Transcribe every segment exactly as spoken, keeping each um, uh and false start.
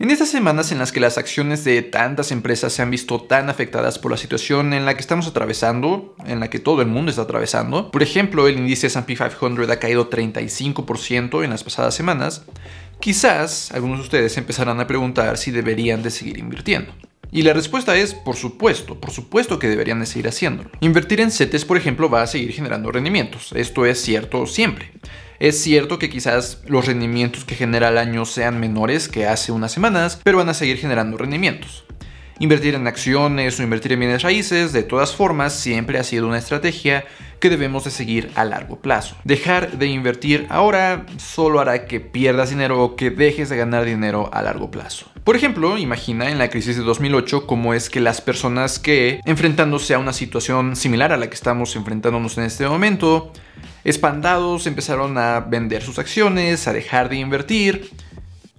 En estas semanas en las que las acciones de tantas empresas se han visto tan afectadas por la situación en la que estamos atravesando, en la que todo el mundo está atravesando, por ejemplo, el índice S and P quinientos ha caído treinta y cinco por ciento en las pasadas semanas, quizás algunos de ustedes empezarán a preguntar si deberían de seguir invirtiendo. Y la respuesta es, por supuesto, por supuesto que deberían de seguir haciéndolo. Invertir en CETES, por ejemplo, va a seguir generando rendimientos. Esto es cierto siempre. Es cierto que quizás los rendimientos que genera al año sean menores que hace unas semanas, pero van a seguir generando rendimientos. Invertir en acciones o invertir en bienes raíces, de todas formas, siempre ha sido una estrategia que debemos de seguir a largo plazo. Dejar de invertir ahora solo hará que pierdas dinero o que dejes de ganar dinero a largo plazo. Por ejemplo, imagina en la crisis de dos mil ocho cómo es que las personas que, enfrentándose a una situación similar a la que estamos enfrentándonos en este momento, espantados empezaron a vender sus acciones, a dejar de invertir,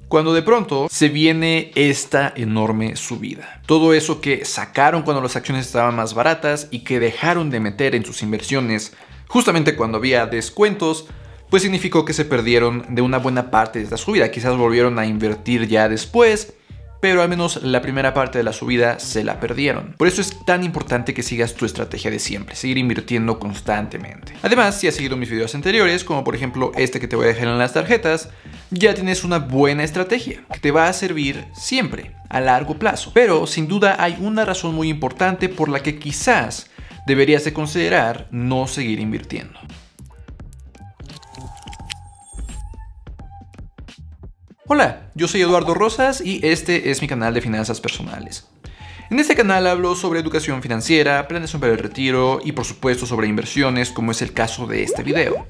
cuando de pronto se viene esta enorme subida. Todo eso que sacaron cuando las acciones estaban más baratas y que dejaron de meter en sus inversiones justamente cuando había descuentos, pues significó que se perdieron de una buena parte de esta subida. Quizás volvieron a invertir ya después, pero al menos la primera parte de la subida se la perdieron. Por eso es tan importante que sigas tu estrategia de siempre, seguir invirtiendo constantemente. Además, si has seguido mis videos anteriores, como por ejemplo este que te voy a dejar en las tarjetas, ya tienes una buena estrategia que te va a servir siempre, a largo plazo. Pero sin duda hay una razón muy importante por la que quizás deberías de considerar no seguir invirtiendo. Hola, yo soy Eduardo Rosas y este es mi canal de finanzas personales. En este canal hablo sobre educación financiera, planeación para el retiro y por supuesto sobre inversiones, como es el caso de este video.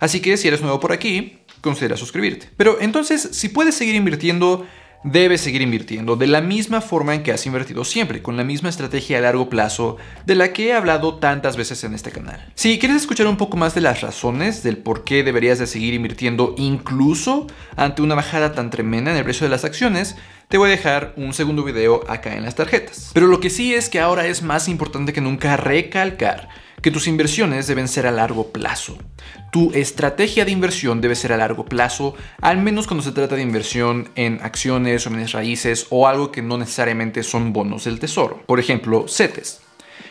Así que si eres nuevo por aquí, considera suscribirte. Pero entonces, si puedes seguir invirtiendo, debes seguir invirtiendo de la misma forma en que has invertido siempre, con la misma estrategia a largo plazo de la que he hablado tantas veces en este canal. Si quieres escuchar un poco más de las razones del por qué deberías de seguir invirtiendo incluso ante una bajada tan tremenda en el precio de las acciones, te voy a dejar un segundo video acá en las tarjetas. Pero lo que sí es que ahora es más importante que nunca recalcar que tus inversiones deben ser a largo plazo. Tu estrategia de inversión debe ser a largo plazo, al menos cuando se trata de inversión en acciones o bienes raíces o algo que no necesariamente son bonos del tesoro. Por ejemplo, CETES.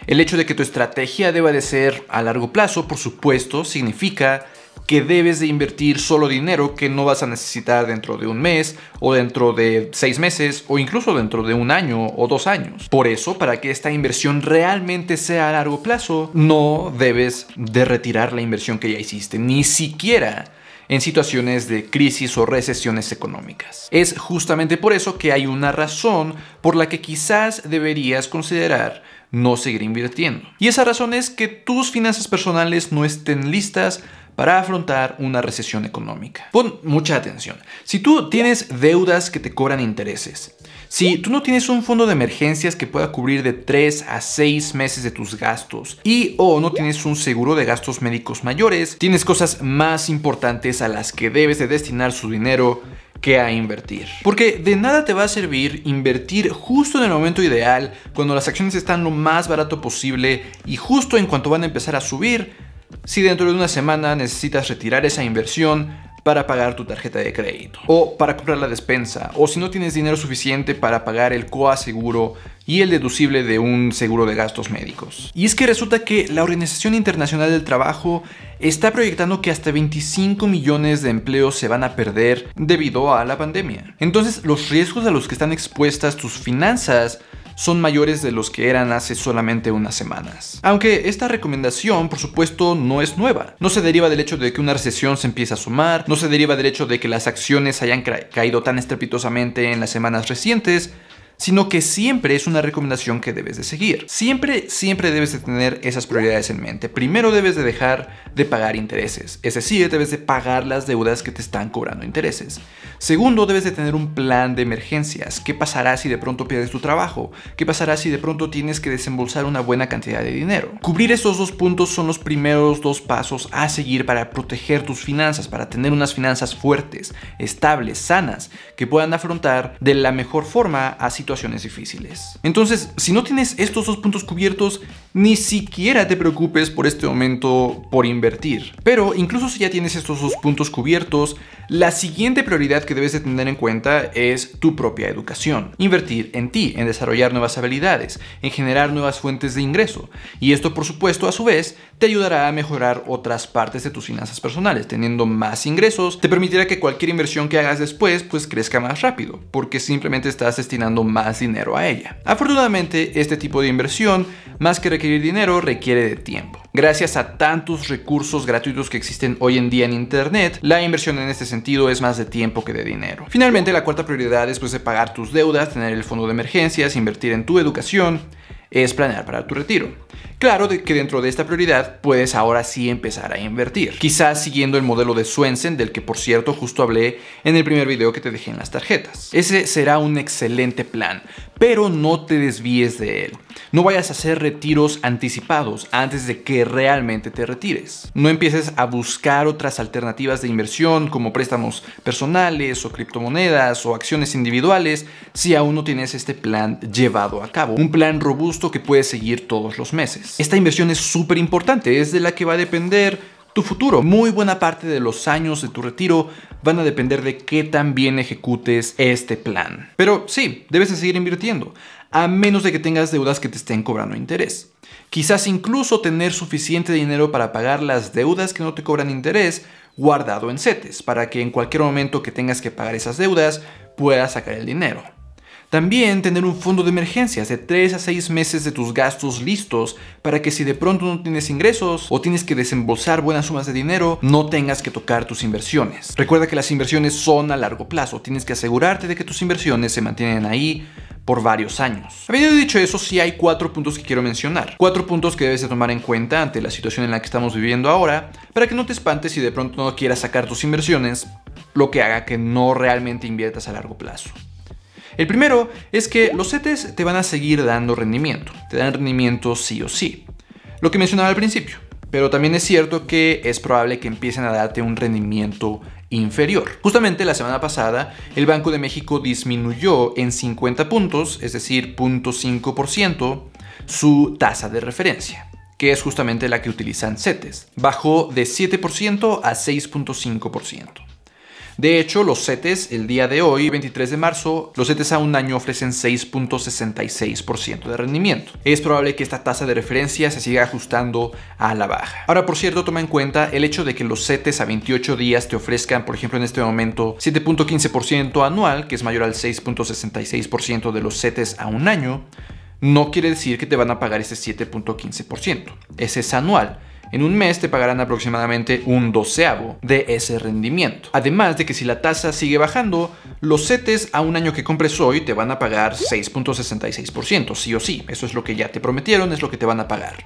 El hecho de que tu estrategia deba de ser a largo plazo, por supuesto, significa que debes de invertir solo dinero que no vas a necesitar dentro de un mes o dentro de seis meses o incluso dentro de un año o dos años. Por eso, para que esta inversión realmente sea a largo plazo, no debes de retirar la inversión que ya hiciste, ni siquiera en situaciones de crisis o recesiones económicas. Es justamente por eso que hay una razón por la que quizás deberías considerar no seguir invirtiendo. Y esa razón es que tus finanzas personales no estén listas para afrontar una recesión económica. Pon mucha atención. Si tú tienes deudas que te cobran intereses, si tú no tienes un fondo de emergencias que pueda cubrir de tres a seis meses de tus gastos y o no tienes un seguro de gastos médicos mayores, tienes cosas más importantes a las que debes de destinar su dinero que a invertir. Porque de nada te va a servir invertir justo en el momento ideal, cuando las acciones están lo más barato posible y justo en cuanto van a empezar a subir, si dentro de una semana necesitas retirar esa inversión para pagar tu tarjeta de crédito o para comprar la despensa, o si no tienes dinero suficiente para pagar el coaseguro y el deducible de un seguro de gastos médicos. Y es que resulta que la Organización Internacional del Trabajo está proyectando que hasta veinticinco millones de empleos se van a perder debido a la pandemia. Entonces, los riesgos a los que están expuestas tus finanzas son mayores de los que eran hace solamente unas semanas. Aunque esta recomendación, por supuesto, no es nueva. No se deriva del hecho de que una recesión se empiece a asomar, no se deriva del hecho de que las acciones hayan caído tan estrepitosamente en las semanas recientes, sino que siempre es una recomendación que debes de seguir. Siempre, siempre debes de tener esas prioridades en mente. Primero debes de dejar de pagar intereses, es decir, debes de pagar las deudas que te están cobrando intereses. Segundo, debes de tener un plan de emergencias. ¿Qué pasará si de pronto pierdes tu trabajo? ¿Qué pasará si de pronto tienes que desembolsar una buena cantidad de dinero? Cubrir estos dos puntos son los primeros dos pasos a seguir para proteger tus finanzas, para tener unas finanzas fuertes, estables, sanas, que puedan afrontar de la mejor forma a situaciones difíciles. Entonces, si no tienes estos dos puntos cubiertos, ni siquiera te preocupes por este momento por invertir. Pero incluso si ya tienes estos dos puntos cubiertos, la siguiente prioridad que debes de tener en cuenta es tu propia educación. Invertir en ti, en desarrollar nuevas habilidades, en generar nuevas fuentes de ingreso. Y esto, por supuesto, a su vez, te ayudará a mejorar otras partes de tus finanzas personales. Teniendo más ingresos, te permitirá que cualquier inversión que hagas después, pues crezca más rápido, porque simplemente estás destinando más dinero a ella. Afortunadamente, este tipo de inversión, más que requerir dinero, requiere de tiempo. Gracias a tantos recursos gratuitos que existen hoy en día en internet, la inversión en este sentido es más de tiempo que de dinero. Finalmente, la cuarta prioridad, después de pagar tus deudas, tener el fondo de emergencias, invertir en tu educación, es planear para tu retiro. Claro que dentro de esta prioridad puedes ahora sí empezar a invertir, quizás siguiendo el modelo de Swensen, del que por cierto justo hablé en el primer video que te dejé en las tarjetas. Ese será un excelente plan, pero no te desvíes de él. No vayas a hacer retiros anticipados antes de que realmente te retires. No empieces a buscar otras alternativas de inversión como préstamos personales o criptomonedas o acciones individuales si aún no tienes este plan llevado a cabo, un plan robusto que puedes seguir todos los meses. Esta inversión es súper importante, es de la que va a depender tu futuro. Muy buena parte de los años de tu retiro van a depender de qué tan bien ejecutes este plan. Pero sí, debes de seguir invirtiendo, a menos de que tengas deudas que te estén cobrando interés. Quizás incluso tener suficiente dinero para pagar las deudas que no te cobran interés guardado en CETES, para que en cualquier momento que tengas que pagar esas deudas puedas sacar el dinero. También tener un fondo de emergencias de tres a seis meses de tus gastos listos para que si de pronto no tienes ingresos o tienes que desembolsar buenas sumas de dinero, no tengas que tocar tus inversiones. Recuerda que las inversiones son a largo plazo, tienes que asegurarte de que tus inversiones se mantienen ahí por varios años. Habiendo dicho eso, sí hay cuatro puntos que quiero mencionar. Cuatro puntos que debes de tomar en cuenta ante la situación en la que estamos viviendo ahora, para que no te espantes si de pronto no quieras sacar tus inversiones, lo que haga que no realmente inviertas a largo plazo. El primero es que los CETES te van a seguir dando rendimiento, te dan rendimiento sí o sí, lo que mencionaba al principio, pero también es cierto que es probable que empiecen a darte un rendimiento inferior. Justamente la semana pasada el Banco de México disminuyó en cincuenta puntos, es decir, cero punto cinco por ciento, su tasa de referencia, que es justamente la que utilizan CETES, bajó de siete por ciento a seis punto cinco por ciento. De hecho, los CETES, el día de hoy, veintitrés de marzo, los CETES a un año ofrecen seis punto sesenta y seis por ciento de rendimiento. Es probable que esta tasa de referencia se siga ajustando a la baja. Ahora, por cierto, toma en cuenta el hecho de que los CETES a veintiocho días te ofrezcan, por ejemplo, en este momento, siete punto quince por ciento anual, que es mayor al seis punto sesenta y seis por ciento de los CETES a un año, no quiere decir que te van a pagar ese siete punto quince por ciento. Ese es anual. En un mes te pagarán aproximadamente un doceavo de ese rendimiento. Además de que si la tasa sigue bajando, los CETES a un año que compres hoy te van a pagar seis punto sesenta y seis por ciento, sí o sí. Eso es lo que ya te prometieron, es lo que te van a pagar.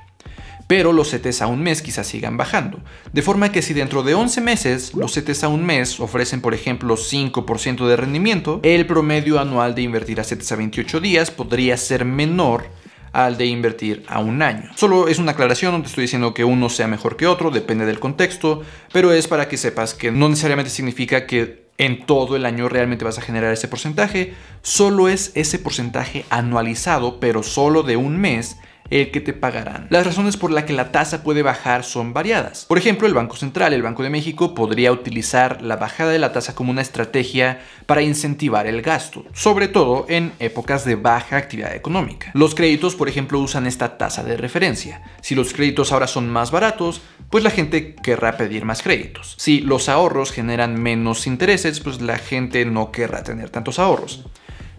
Pero los CETES a un mes quizás sigan bajando. De forma que si dentro de once meses los CETES a un mes ofrecen, por ejemplo, cinco por ciento de rendimiento, el promedio anual de invertir a CETES a veintiocho días podría ser menor al de invertir a un año. Solo es una aclaración, no te estoy diciendo que uno sea mejor que otro, depende del contexto, pero es para que sepas que no necesariamente significa que en todo el año realmente vas a generar ese porcentaje, solo es ese porcentaje anualizado, pero solo de un mes, el que te pagarán. Las razones por las que la tasa puede bajar son variadas. Por ejemplo, el Banco Central, el Banco de México, podría utilizar la bajada de la tasa como una estrategia para incentivar el gasto, sobre todo en épocas de baja actividad económica. Los créditos, por ejemplo, usan esta tasa de referencia. Si los créditos ahora son más baratos, pues la gente querrá pedir más créditos. Si los ahorros generan menos intereses, pues la gente no querrá tener tantos ahorros.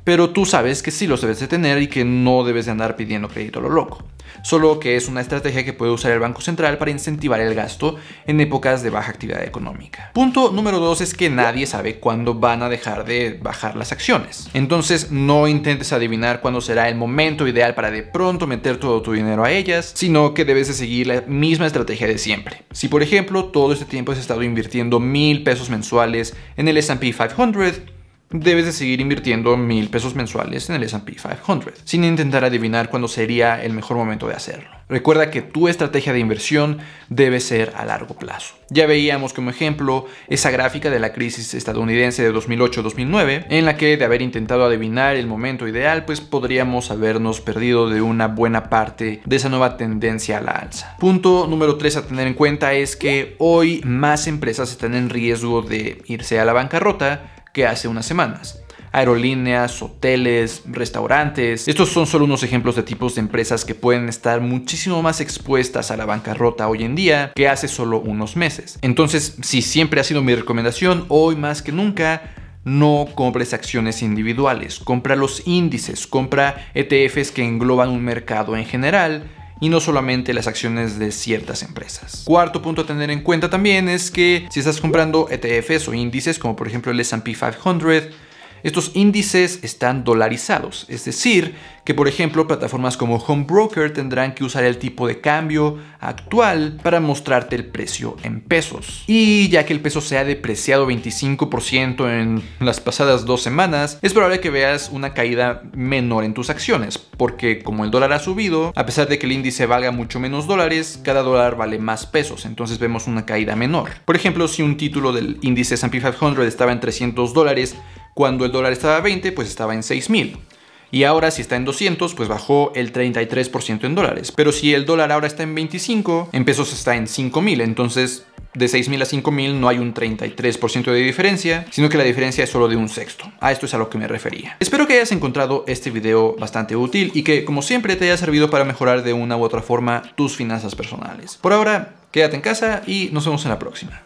Pero tú sabes que sí los debes de tener y que no debes de andar pidiendo crédito a lo loco. Solo que es una estrategia que puede usar el Banco Central para incentivar el gasto en épocas de baja actividad económica. Punto número dos es que nadie sabe cuándo van a dejar de bajar las acciones. Entonces no intentes adivinar cuándo será el momento ideal para de pronto meter todo tu dinero a ellas, sino que debes de seguir la misma estrategia de siempre. Si por ejemplo todo este tiempo has estado invirtiendo mil pesos mensuales en el ese and pe quinientos, debes de seguir invirtiendo mil pesos mensuales en el ese and pe quinientos, sin intentar adivinar cuándo sería el mejor momento de hacerlo. Recuerda que tu estrategia de inversión debe ser a largo plazo. Ya veíamos como ejemplo esa gráfica de la crisis estadounidense de dos mil ocho a dos mil nueve, en la que de haber intentado adivinar el momento ideal, pues podríamos habernos perdido de una buena parte de esa nueva tendencia a la alza. Punto número tres a tener en cuenta es que hoy más empresas están en riesgo de irse a la bancarrota que hace unas semanas. Aerolíneas, hoteles, restaurantes. Estos son solo unos ejemplos de tipos de empresas que pueden estar muchísimo más expuestas a la bancarrota hoy en día que hace solo unos meses. Entonces, si siempre ha sido mi recomendación, hoy más que nunca, no compres acciones individuales, compra los índices, compra E T Efes que engloban un mercado en general y no solamente las acciones de ciertas empresas. Cuarto punto a tener en cuenta también es que si estás comprando E T Efes o índices como por ejemplo el ese and pe quinientos, estos índices están dolarizados, es decir, que por ejemplo plataformas como Home Broker tendrán que usar el tipo de cambio actual para mostrarte el precio en pesos. Y ya que el peso se ha depreciado veinticinco por ciento en las pasadas dos semanas, es probable que veas una caída menor en tus acciones, porque como el dólar ha subido, a pesar de que el índice valga mucho menos dólares, cada dólar vale más pesos, entonces vemos una caída menor. Por ejemplo, si un título del índice ese and pe quinientos estaba en trescientos dólares, cuando el dólar estaba a veinte, pues estaba en seis mil. Y ahora si está en doscientos, pues bajó el treinta y tres por ciento en dólares. Pero si el dólar ahora está en veinticinco, en pesos está en cinco mil. Entonces de seis mil a cinco mil no hay un treinta y tres por ciento de diferencia, sino que la diferencia es solo de un sexto. A esto es a lo que me refería. Espero que hayas encontrado este video bastante útil y que, como siempre, te haya servido para mejorar de una u otra forma tus finanzas personales. Por ahora, quédate en casa y nos vemos en la próxima.